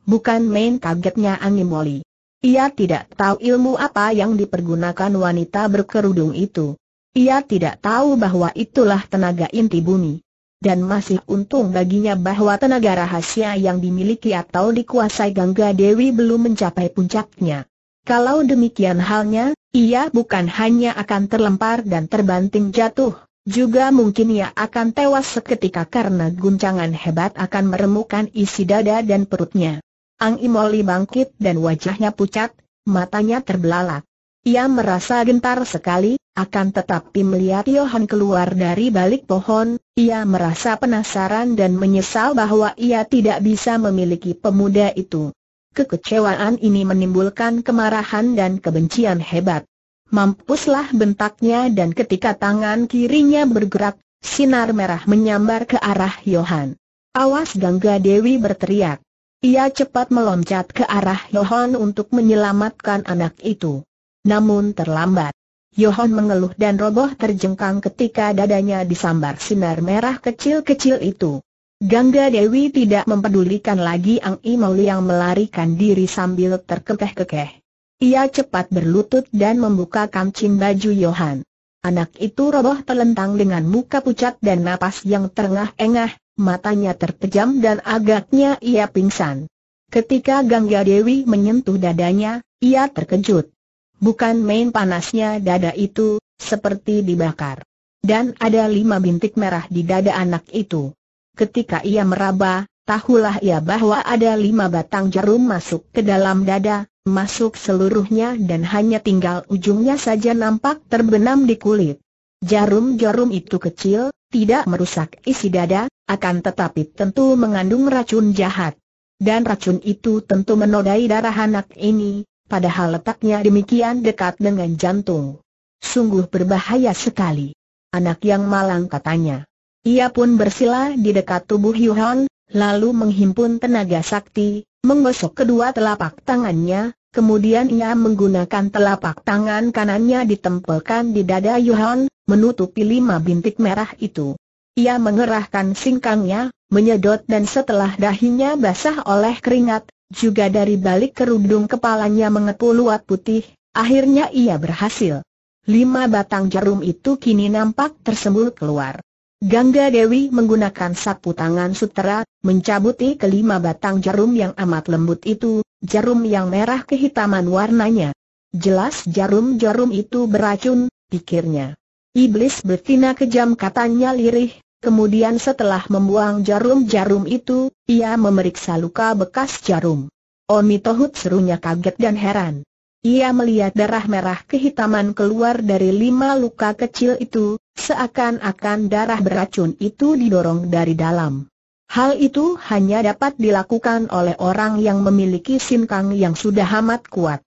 Bukan main kagetnya Ang I Moli. Ia tidak tahu ilmu apa yang dipergunakan wanita berkerudung itu. Ia tidak tahu bahwa itulah tenaga inti bumi. Dan masih untung baginya bahwa tenaga rahasia yang dimiliki atau dikuasai Gangga Dewi belum mencapai puncaknya. Kalau demikian halnya, ia bukan hanya akan terlempar dan terbanting jatuh, juga mungkin ia akan tewas seketika karena guncangan hebat akan meremukkan isi dada dan perutnya. Ang I Moli bangkit dan wajahnya pucat, matanya terbelalak. Ia merasa gentar sekali, akan tetapi melihat Yohan keluar dari balik pohon, ia merasa penasaran dan menyesal bahwa ia tidak bisa memiliki pemuda itu. Kekecewaan ini menimbulkan kemarahan dan kebencian hebat. Mampuslah, bentaknya, dan ketika tangan kirinya bergerak, sinar merah menyambar ke arah Yohan. "Awas!" Gangga Dewi berteriak. Ia cepat meloncat ke arah Yohan untuk menyelamatkan anak itu. Namun terlambat. Yohan mengeluh dan roboh terjengkang ketika dadanya disambar sinar merah kecil-kecil itu. Gangga Dewi tidak mempedulikan lagi Ang I Moli yang melarikan diri sambil terkekeh-kekeh. Ia cepat berlutut dan membuka kancing baju Yohan. Anak itu roboh telentang dengan muka pucat dan napas yang terengah-engah, matanya terpejam dan agaknya ia pingsan. Ketika Gangga Dewi menyentuh dadanya, ia terkejut. Bukan main panasnya dada itu, seperti dibakar. Dan ada lima bintik merah di dada anak itu. Ketika ia meraba, tahulah ia bahwa ada lima batang jarum masuk ke dalam dada, masuk seluruhnya dan hanya tinggal ujungnya saja nampak terbenam di kulit. Jarum-jarum itu kecil, tidak merusak isi dada, akan tetapi tentu mengandung racun jahat. Dan racun itu tentu menodai darah anak ini, padahal letaknya demikian dekat dengan jantung. sungguh berbahaya sekali. Anak yang malang, katanya. Ia pun bersila di dekat tubuh Yohan, lalu menghimpun tenaga sakti, menggosok kedua telapak tangannya, kemudian ia menggunakan telapak tangan kanannya ditempelkan di dada Yohan, menutupi lima bintik merah itu. Ia mengerahkan singkangnya, menyedot, dan setelah dahinya basah oleh keringat, juga dari balik kerudung kepalanya mengepu luat putih, akhirnya ia berhasil. Lima batang jarum itu kini nampak tersembul keluar. Gangga Dewi menggunakan sapu tangan sutera, mencabuti kelima batang jarum yang amat lembut itu, jarum yang merah kehitaman warnanya. Jelas jarum-jarum itu beracun, pikirnya. Iblis betina kejam, katanya lirih, kemudian setelah membuang jarum-jarum itu, ia memeriksa luka bekas jarum. Omi Tohut, serunya kaget dan heran. Ia melihat darah merah kehitaman keluar dari lima luka kecil itu, seakan-akan darah beracun itu didorong dari dalam. Hal itu hanya dapat dilakukan oleh orang yang memiliki sinkang yang sudah amat kuat.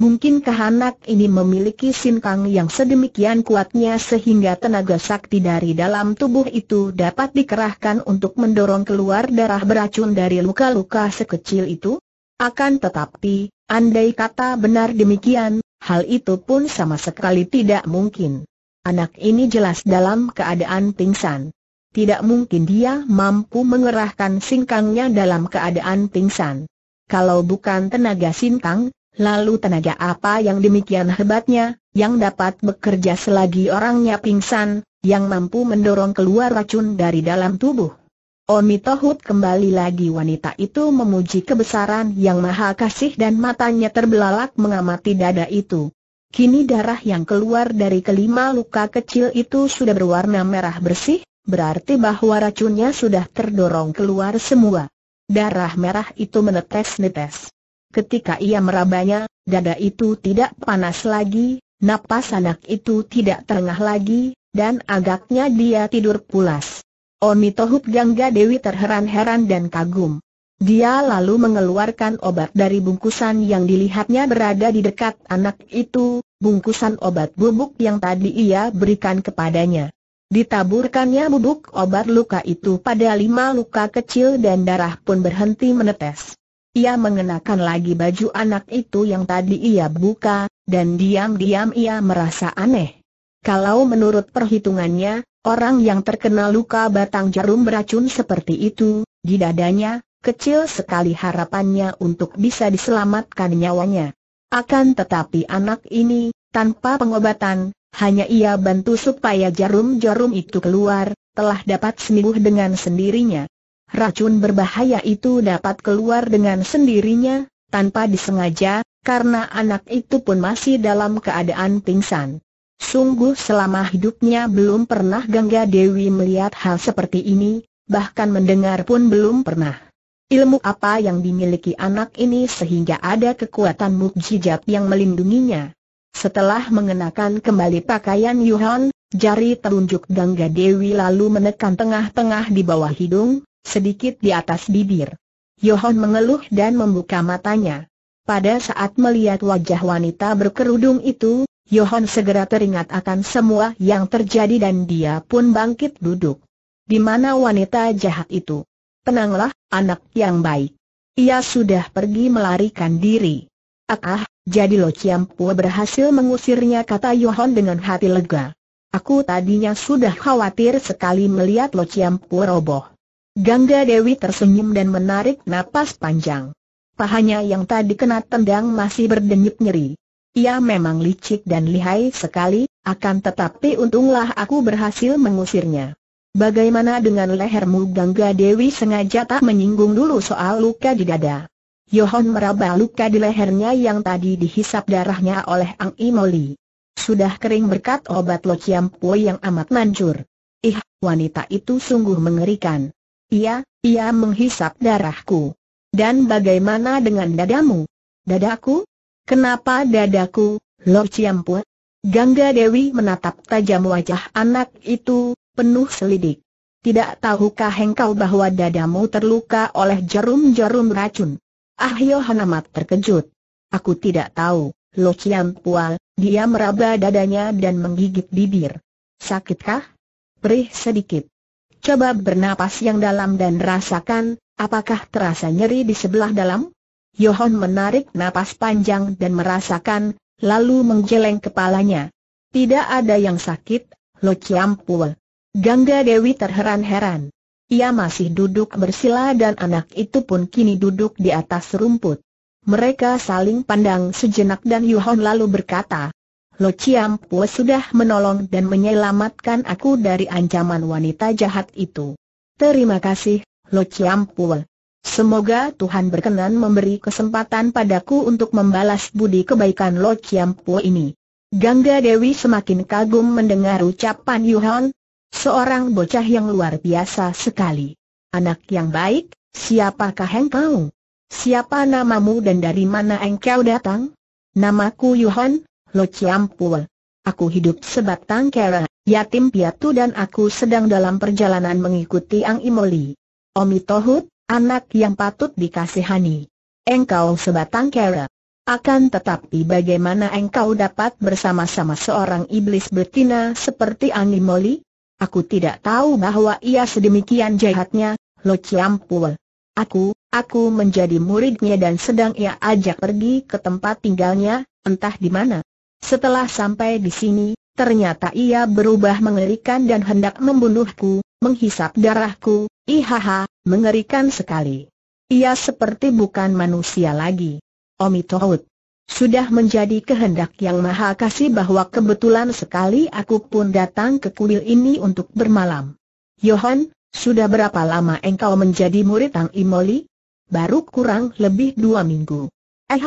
Mungkinkah anak ini memiliki sinkang yang sedemikian kuatnya sehingga tenaga sakti dari dalam tubuh itu dapat dikerahkan untuk mendorong keluar darah beracun dari luka-luka sekecil itu? Akan tetapi, andai kata benar demikian, hal itu pun sama sekali tidak mungkin. Anak ini jelas dalam keadaan pingsan. Tidak mungkin dia mampu mengerahkan singkangnya dalam keadaan pingsan. Kalau bukan tenaga singkang, lalu tenaga apa yang demikian hebatnya, yang dapat bekerja selagi orangnya pingsan, yang mampu mendorong keluar racun dari dalam tubuh? Omi Tohut, kembali lagi wanita itu memuji kebesaran yang maha kasih dan matanya terbelalak mengamati dada itu. Kini darah yang keluar dari kelima luka kecil itu sudah berwarna merah bersih, berarti bahwa racunnya sudah terdorong keluar semua. Darah merah itu menetes-netes. Ketika ia merabanya, dada itu tidak panas lagi, napas anak itu tidak terengah lagi, dan agaknya dia tidur pulas. Omi Tohut Gangga Dewi terheran-heran dan kagum. Dia lalu mengeluarkan obat dari bungkusan yang dilihatnya berada di dekat anak itu, bungkusan obat bubuk yang tadi ia berikan kepadanya. Ditaburkannya bubuk obat luka itu pada lima luka kecil dan darah pun berhenti menetes. Ia mengenakan lagi baju anak itu yang tadi ia buka, dan diam-diam ia merasa aneh. Kalau menurut perhitungannya, orang yang terkena luka batang jarum beracun seperti itu, di dadanya, kecil sekali harapannya untuk bisa diselamatkan nyawanya. Akan tetapi anak ini, tanpa pengobatan, hanya ia bantu supaya jarum-jarum itu keluar, telah dapat sembuh dengan sendirinya. Racun berbahaya itu dapat keluar dengan sendirinya, tanpa disengaja, karena anak itu pun masih dalam keadaan pingsan. Sungguh selama hidupnya belum pernah Gangga Dewi melihat hal seperti ini, bahkan mendengar pun belum pernah. Ilmu apa yang dimiliki anak ini sehingga ada kekuatan mukjizat yang melindunginya? Setelah mengenakan kembali pakaian Yohan, jari telunjuk Gangga Dewi lalu menekan tengah-tengah di bawah hidung, sedikit di atas bibir. Yohan mengeluh dan membuka matanya. Pada saat melihat wajah wanita berkerudung itu, Yohan segera teringat akan semua yang terjadi dan dia pun bangkit duduk. Di mana wanita jahat itu? Tenanglah, anak yang baik. Ia sudah pergi melarikan diri. Ah, jadi Lo Cianpwe berhasil mengusirnya, kata Yohan dengan hati lega. Aku tadinya sudah khawatir sekali melihat Lo Cianpwe roboh. Gangga Dewi tersenyum dan menarik napas panjang. Pahanya yang tadi kena tendang masih berdenyut nyeri. Ia memang licik dan lihai sekali, akan tetapi untunglah aku berhasil mengusirnya. Bagaimana dengan lehermu? Gangga Dewi sengaja tak menyinggung dulu soal luka di dada. Yohan meraba luka di lehernya yang tadi dihisap darahnya oleh Ang I Moli. Sudah kering berkat obat Lo Cianpwe yang amat mancur. Ih, wanita itu sungguh mengerikan. Ia, ia menghisap darahku. Dan bagaimana dengan dadamu? Dadaku? Kenapa dadaku, Lo Cianpwe? Gangga Dewi menatap tajam wajah anak itu, penuh selidik. Tidak tahukah engkau bahwa dadamu terluka oleh jarum-jarum racun? Ah, Yohan amat terkejut. Aku tidak tahu, Lo Cianpwe, Dia meraba dadanya dan menggigit bibir. Sakitkah? Perih sedikit. Coba bernapas yang dalam dan rasakan, apakah terasa nyeri di sebelah dalam? Yohan menarik napas panjang dan merasakan, lalu menggeleng kepalanya. Tidak ada yang sakit, Lo Cianpwe. Gangga Dewi terheran-heran. Ia masih duduk bersila dan anak itu pun kini duduk di atas rumput. Mereka saling pandang sejenak dan Yohan lalu berkata, Lo Cianpwe sudah menolong dan menyelamatkan aku dari ancaman wanita jahat itu. Terima kasih, Lo Cianpwe. Semoga Tuhan berkenan memberi kesempatan padaku untuk membalas budi kebaikan Lo Cianpwe ini. Gangga Dewi semakin kagum mendengar ucapan Yohan, seorang bocah yang luar biasa sekali. Anak yang baik, siapakah engkau? Siapa namamu dan dari mana engkau datang? Namaku Yohan, Lo Cianpwe. Aku hidup sebatang kara, yatim piatu dan aku sedang dalam perjalanan mengikuti Ang I Moli. Omi Tohut, anak yang patut dikasihani. Engkau sebatang kara. Akan tetapi bagaimana engkau dapat bersama-sama seorang iblis betina seperti Ang I Moli? Aku tidak tahu bahwa ia sedemikian jahatnya, Lo Cianpwe. Aku, aku menjadi muridnya dan sedang ia ajak pergi ke tempat tinggalnya, entah di mana. Setelah sampai di sini, ternyata ia berubah mengerikan dan hendak membunuhku, menghisap darahku. Ihaha, mengerikan sekali. Ia seperti bukan manusia lagi. Omitohut. Sudah menjadi kehendak yang maha kasih bahwa kebetulan sekali aku pun datang ke kuil ini untuk bermalam. Yohan, sudah berapa lama engkau menjadi murid Ang I Moli? Baru kurang lebih dua minggu. Eh,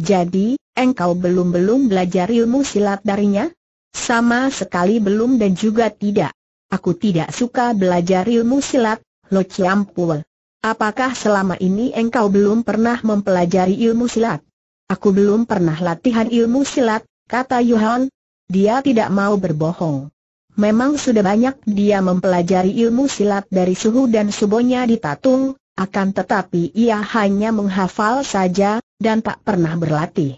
jadi, engkau belum-belum belajar ilmu silat darinya? Sama sekali belum dan juga tidak. Aku tidak suka belajar ilmu silat, Lo Cianpwe. Apakah selama ini engkau belum pernah mempelajari ilmu silat? Aku belum pernah latihan ilmu silat, kata Yohan. Dia tidak mau berbohong. Memang sudah banyak dia mempelajari ilmu silat dari suhu dan subonya di Tatung, akan tetapi ia hanya menghafal saja, dan tak pernah berlatih.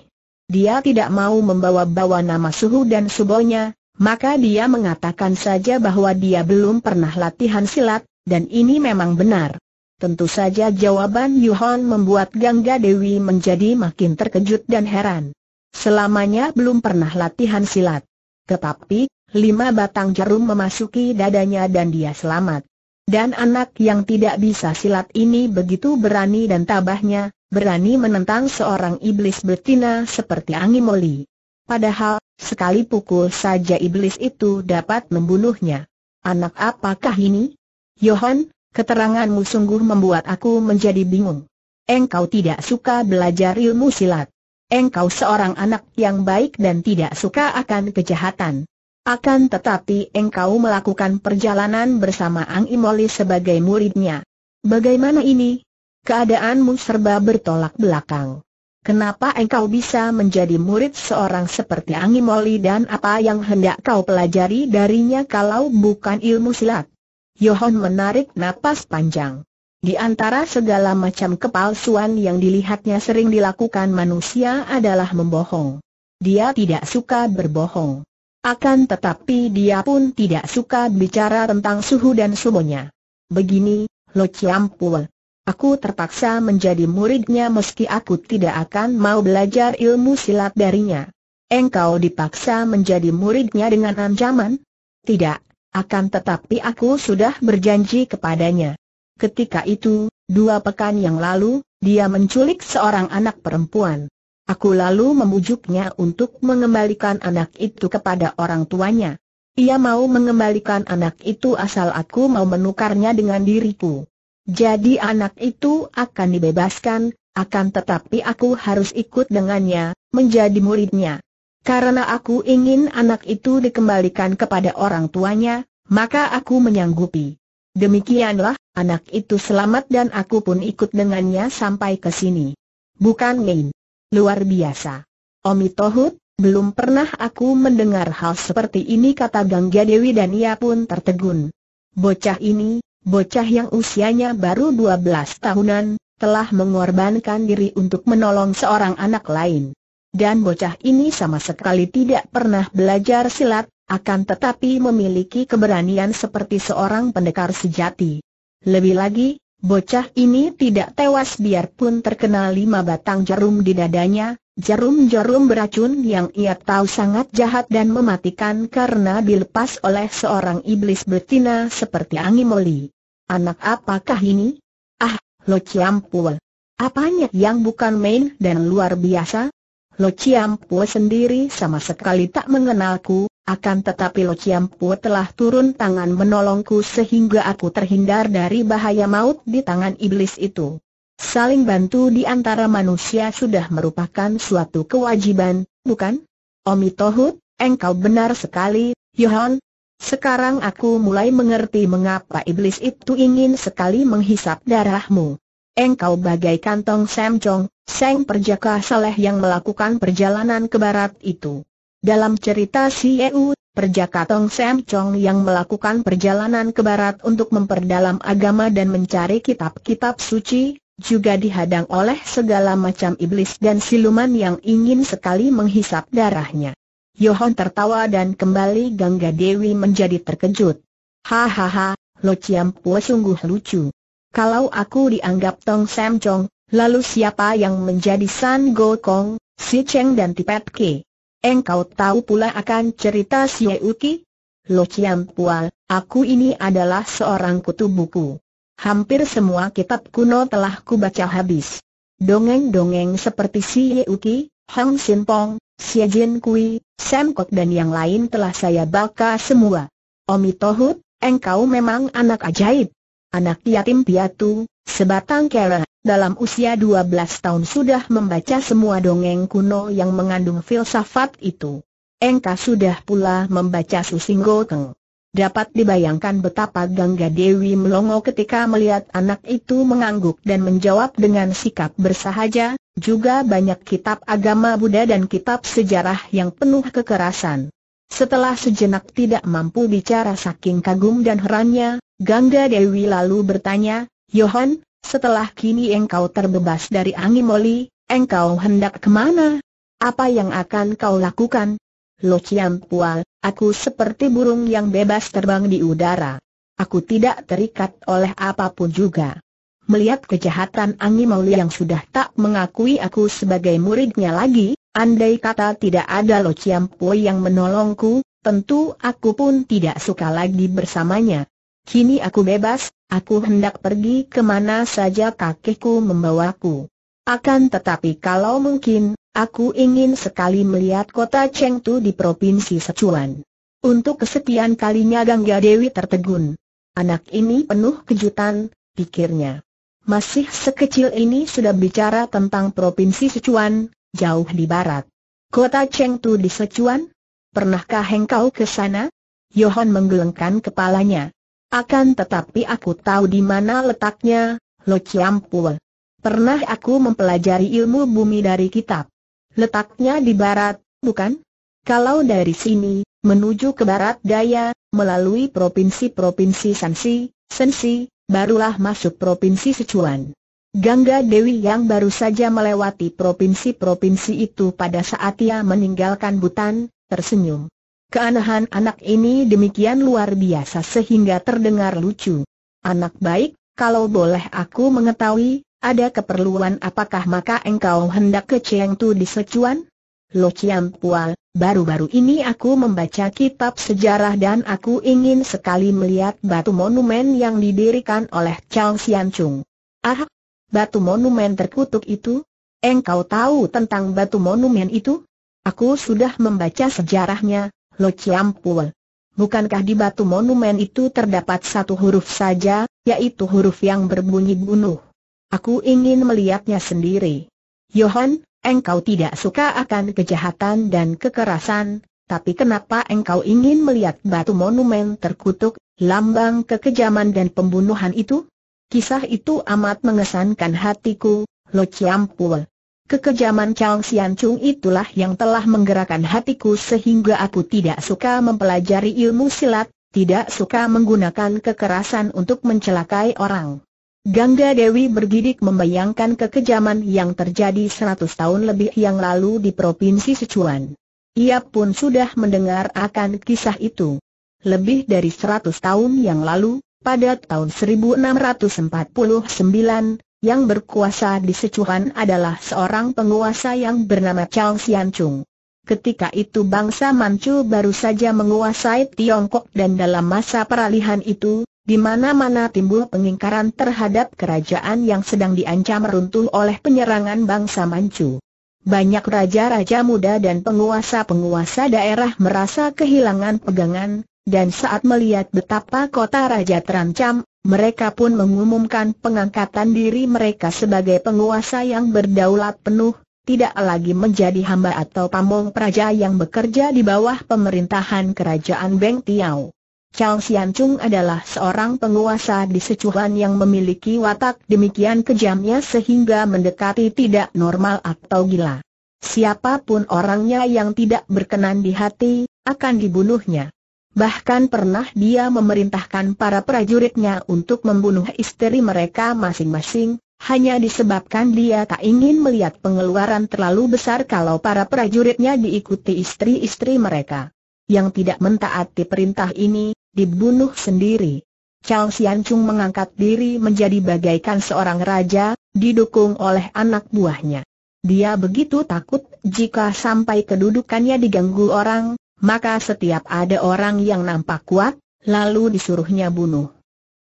Dia tidak mau membawa-bawa nama suhu dan subonya, maka dia mengatakan saja bahwa dia belum pernah latihan silat, dan ini memang benar. Tentu saja jawaban Yohan membuat Gangga Dewi menjadi makin terkejut dan heran. Selamanya belum pernah latihan silat. Tetapi, lima batang jarum memasuki dadanya dan dia selamat. Dan anak yang tidak bisa silat ini begitu berani dan tabahnya, berani menentang seorang iblis betina seperti Ang I Moli. Padahal, sekali pukul saja iblis itu dapat membunuhnya. Anak apakah ini? Yohan, keteranganmu sungguh membuat aku menjadi bingung. Engkau tidak suka belajar ilmu silat. Engkau seorang anak yang baik dan tidak suka akan kejahatan. Akan tetapi engkau melakukan perjalanan bersama Ang I Moli sebagai muridnya. Bagaimana ini? Keadaanmu serba bertolak belakang. Kenapa engkau bisa menjadi murid seorang seperti Ang I Moli dan apa yang hendak kau pelajari darinya kalau bukan ilmu silat? Yohan menarik napas panjang. Di antara segala macam kepalsuan yang dilihatnya sering dilakukan manusia adalah membohong. Dia tidak suka berbohong. Akan tetapi dia pun tidak suka bicara tentang suhu dan subonya. Begini, Lo Cianpwe. Aku terpaksa menjadi muridnya meski aku tidak akan mau belajar ilmu silat darinya. Engkau dipaksa menjadi muridnya dengan ancaman? Tidak, akan tetapi aku sudah berjanji kepadanya. Ketika itu, dua pekan yang lalu, dia menculik seorang anak perempuan. Aku lalu membujuknya untuk mengembalikan anak itu kepada orang tuanya. Ia mau mengembalikan anak itu asal aku mau menukarnya dengan diriku. Jadi anak itu akan dibebaskan, akan tetapi aku harus ikut dengannya, menjadi muridnya. Karena aku ingin anak itu dikembalikan kepada orang tuanya, maka aku menyanggupi. Demikianlah, anak itu selamat dan aku pun ikut dengannya sampai ke sini. Bukan main. Luar biasa. Omi Tohut, belum pernah aku mendengar hal seperti ini, kata Gangga Dewi dan ia pun tertegun. Bocah ini, bocah yang usianya baru dua belas tahunan, telah mengorbankan diri untuk menolong seorang anak lain. Dan bocah ini sama sekali tidak pernah belajar silat, akan tetapi memiliki keberanian seperti seorang pendekar sejati. Lebih lagi, bocah ini tidak tewas biarpun terkena lima batang jarum di dadanya, jarum-jarum beracun yang ia tahu sangat jahat dan mematikan karena dilepas oleh seorang iblis betina seperti Ang I Moli. Anak apakah ini? Ah, Lo Cianpwe. Apanya yang bukan main dan luar biasa? Lo Cianpwe sendiri sama sekali tak mengenalku, akan tetapi Lo Cianpwe telah turun tangan menolongku sehingga aku terhindar dari bahaya maut di tangan iblis itu. Saling bantu di antara manusia sudah merupakan suatu kewajiban, bukan? Omi Tohut, engkau benar sekali, Yohan. Sekarang aku mulai mengerti mengapa iblis itu ingin sekali menghisap darahmu. Engkau bagaikan Tong Sam Chong, sang perjaka saleh yang melakukan perjalanan ke barat itu. Dalam cerita Si Eu, perjaka Tong Sam Chong yang melakukan perjalanan ke barat untuk memperdalam agama dan mencari kitab-kitab suci, juga dihadang oleh segala macam iblis dan siluman yang ingin sekali menghisap darahnya. Yohan tertawa dan kembali Gangga Dewi menjadi terkejut. Hahaha, Lo Cianpwe sungguh lucu. Kalau aku dianggap Tong Sam Chong, lalu siapa yang menjadi San Gokong, Si Cheng dan Tipet Ke? Engkau tahu pula akan cerita Xiyouji? Lo Cianpwe, aku ini adalah seorang kutu buku. Hampir semua kitab kuno telah kubaca habis. Dongeng-dongeng seperti Xiyouji, Hang Sinpong, Si Jian Kui, Sam Kok dan yang lain telah saya baca semua. Omi Tohut, engkau memang anak ajaib. Anak yatim piatu, sebatang kara, dalam usia dua belas tahun sudah membaca semua dongeng kuno yang mengandung filsafat itu. Engkau sudah pula membaca Susinggo Teng. Dapat dibayangkan betapa Gangga Dewi melongo ketika melihat anak itu mengangguk dan menjawab dengan sikap bersahaja, juga banyak kitab agama Buddha dan kitab sejarah yang penuh kekerasan. Setelah sejenak tidak mampu bicara saking kagum dan herannya, Gangga Dewi lalu bertanya, Yohan, setelah kini engkau terbebas dari Ang I Moli, engkau hendak kemana? Apa yang akan kau lakukan? Lo Cianpwe, aku seperti burung yang bebas terbang di udara. Aku tidak terikat oleh apapun juga. Melihat kejahatan Ang I Moli yang sudah tak mengakui aku sebagai muridnya lagi, andai kata tidak ada Lo Cianpwe yang menolongku, tentu aku pun tidak suka lagi bersamanya. Kini aku bebas, aku hendak pergi kemana saja kakekku membawaku. Akan tetapi kalau mungkin, aku ingin sekali melihat kota Chengdu di Provinsi Sichuan. Untuk kesekian kalinya Gangga Dewi tertegun. Anak ini penuh kejutan, pikirnya. Masih sekecil ini sudah bicara tentang Provinsi Sichuan, jauh di barat. Kota Chengdu di Sichuan? Pernahkah engkau ke sana? Yohan menggelengkan kepalanya. Akan tetapi aku tahu di mana letaknya, Lo Cianpwe. Pernah aku mempelajari ilmu bumi dari kitab. Letaknya di barat, bukan? Kalau dari sini, menuju ke barat daya, melalui provinsi-provinsi Shansi, Shansi, barulah masuk Provinsi Sichuan. Gangga Dewi yang baru saja melewati provinsi-provinsi itu pada saat ia meninggalkan Bhutan, tersenyum. Keanehan anak ini demikian luar biasa sehingga terdengar lucu. Anak baik, kalau boleh aku mengetahui, ada keperluan apakah maka engkau hendak ke Chengdu di Sichuan? Lo Cianpwe, baru-baru ini aku membaca kitab sejarah dan aku ingin sekali melihat batu monumen yang didirikan oleh Zhang Xianzhong. Ah, batu monumen terkutuk itu? Engkau tahu tentang batu monumen itu? Aku sudah membaca sejarahnya. Lo Cianpwe, bukankah di batu monumen itu terdapat satu huruf saja, yaitu huruf yang berbunyi bunuh? Aku ingin melihatnya sendiri. Yohan, engkau tidak suka akan kejahatan dan kekerasan, tapi kenapa engkau ingin melihat batu monumen terkutuk, lambang kekejaman dan pembunuhan itu? Kisah itu amat mengesankan hatiku, Lo Cianpwe. Kekejaman Zhang Xianzhong itulah yang telah menggerakkan hatiku sehingga aku tidak suka mempelajari ilmu silat, tidak suka menggunakan kekerasan untuk mencelakai orang. Gangga Dewi bergidik membayangkan kekejaman yang terjadi seratus tahun lebih yang lalu di Provinsi Sichuan. Ia pun sudah mendengar akan kisah itu. Lebih dari seratus tahun yang lalu, pada tahun seribu enam ratus empat puluh sembilan, yang berkuasa di Sichuan adalah seorang penguasa yang bernama Zhang Xianzhong. Ketika itu bangsa Manchu baru saja menguasai Tiongkok dan dalam masa peralihan itu, di mana-mana timbul pengingkaran terhadap kerajaan yang sedang diancam runtuh oleh penyerangan bangsa Manchu. Banyak raja-raja muda dan penguasa-penguasa daerah merasa kehilangan pegangan, dan saat melihat betapa kota raja terancam, mereka pun mengumumkan pengangkatan diri mereka sebagai penguasa yang berdaulat penuh, tidak lagi menjadi hamba atau pamong praja yang bekerja di bawah pemerintahan kerajaan Beng Tiau. Zhang Xianzhong adalah seorang penguasa di Sichuan yang memiliki watak demikian kejamnya sehingga mendekati tidak normal atau gila. Siapapun orangnya yang tidak berkenan di hati, akan dibunuhnya. Bahkan pernah dia memerintahkan para prajuritnya untuk membunuh istri mereka masing-masing, hanya disebabkan dia tak ingin melihat pengeluaran terlalu besar kalau para prajuritnya diikuti istri-istri mereka. Yang tidak mentaati perintah ini, dibunuh sendiri. Zhang Xianzhong mengangkat diri menjadi bagaikan seorang raja, didukung oleh anak buahnya. Dia begitu takut jika sampai kedudukannya diganggu orang, maka setiap ada orang yang nampak kuat, lalu disuruhnya bunuh.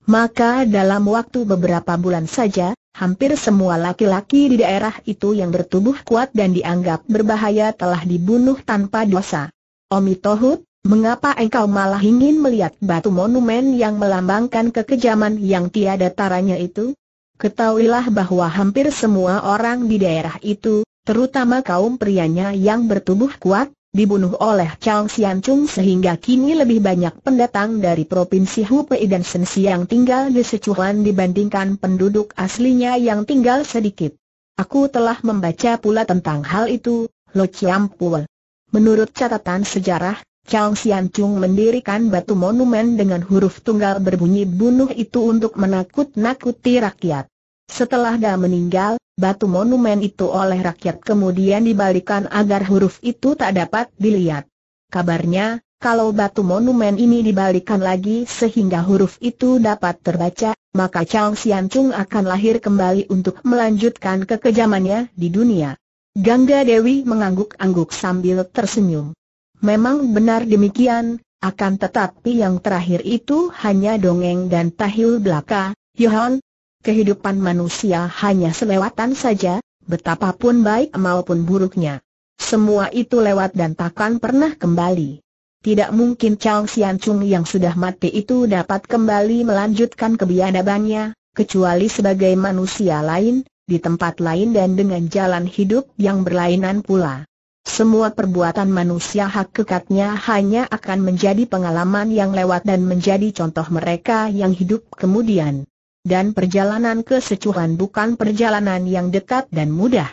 Maka dalam waktu beberapa bulan saja, hampir semua laki-laki di daerah itu yang bertubuh kuat dan dianggap berbahaya telah dibunuh tanpa dosa. Omi Tohut, mengapa engkau malah ingin melihat batu monumen yang melambangkan kekejaman yang tiada taranya itu? Ketahuilah bahwa hampir semua orang di daerah itu, terutama kaum prianya yang bertubuh kuat, dibunuh oleh Zhang Xianzhong sehingga kini lebih banyak pendatang dari Provinsi Hubei dan Shansi yang tinggal di Sichuan dibandingkan penduduk aslinya yang tinggal sedikit. Aku telah membaca pula tentang hal itu, Lo Cianpwe. Menurut catatan sejarah, Zhang Xianzhong mendirikan batu monumen dengan huruf tunggal berbunyi bunuh itu untuk menakut-nakuti rakyat. Setelah dia meninggal, batu monumen itu oleh rakyat kemudian dibalikkan agar huruf itu tak dapat dilihat. Kabarnya, kalau batu monumen ini dibalikkan lagi sehingga huruf itu dapat terbaca, maka Zhang Xianzhong akan lahir kembali untuk melanjutkan kekejamannya di dunia. Gangga Dewi mengangguk-angguk sambil tersenyum. Memang benar demikian, akan tetapi yang terakhir itu hanya dongeng dan tahil belaka, Yohan. Kehidupan manusia hanya selewatan saja, betapapun baik maupun buruknya. Semua itu lewat dan takkan pernah kembali. Tidak mungkin Zhang Xianzhong yang sudah mati itu dapat kembali melanjutkan kebiadabannya, kecuali sebagai manusia lain, di tempat lain dan dengan jalan hidup yang berlainan pula. Semua perbuatan manusia hakikatnya hanya akan menjadi pengalaman yang lewat dan menjadi contoh mereka yang hidup kemudian. Dan perjalanan ke Sichuan bukan perjalanan yang dekat dan mudah.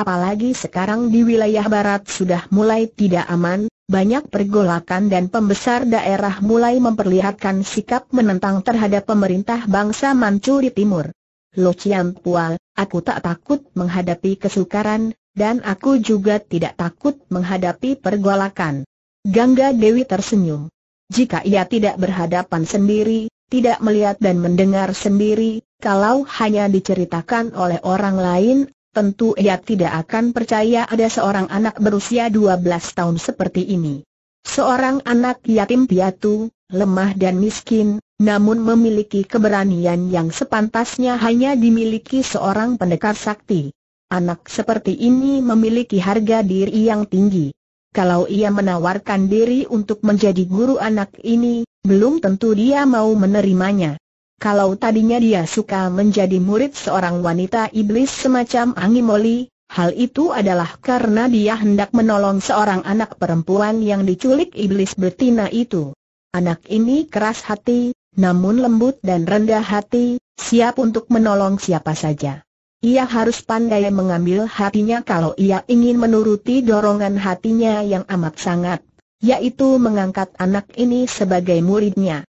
Apalagi sekarang di wilayah barat sudah mulai tidak aman, banyak pergolakan dan pembesar daerah mulai memperlihatkan sikap menentang terhadap pemerintah bangsa Manchu di timur. Lo Cianpwe, aku tak takut menghadapi kesukaran, dan aku juga tidak takut menghadapi pergolakan. Gangga Dewi tersenyum. Jika ia tidak berhadapan sendiri, tidak melihat dan mendengar sendiri, kalau hanya diceritakan oleh orang lain, tentu ia tidak akan percaya ada seorang anak berusia dua belas tahun seperti ini. Seorang anak yatim piatu, lemah dan miskin, namun memiliki keberanian yang sepantasnya hanya dimiliki seorang pendekar sakti. Anak seperti ini memiliki harga diri yang tinggi. Kalau ia menawarkan diri untuk menjadi guru anak ini, belum tentu dia mau menerimanya. Kalau tadinya dia suka menjadi murid seorang wanita iblis semacam Ang I Moli, hal itu adalah karena dia hendak menolong seorang anak perempuan yang diculik iblis betina itu. Anak ini keras hati, namun lembut dan rendah hati, siap untuk menolong siapa saja. Ia harus pandai mengambil hatinya kalau ia ingin menuruti dorongan hatinya yang amat sangat, yaitu mengangkat anak ini sebagai muridnya.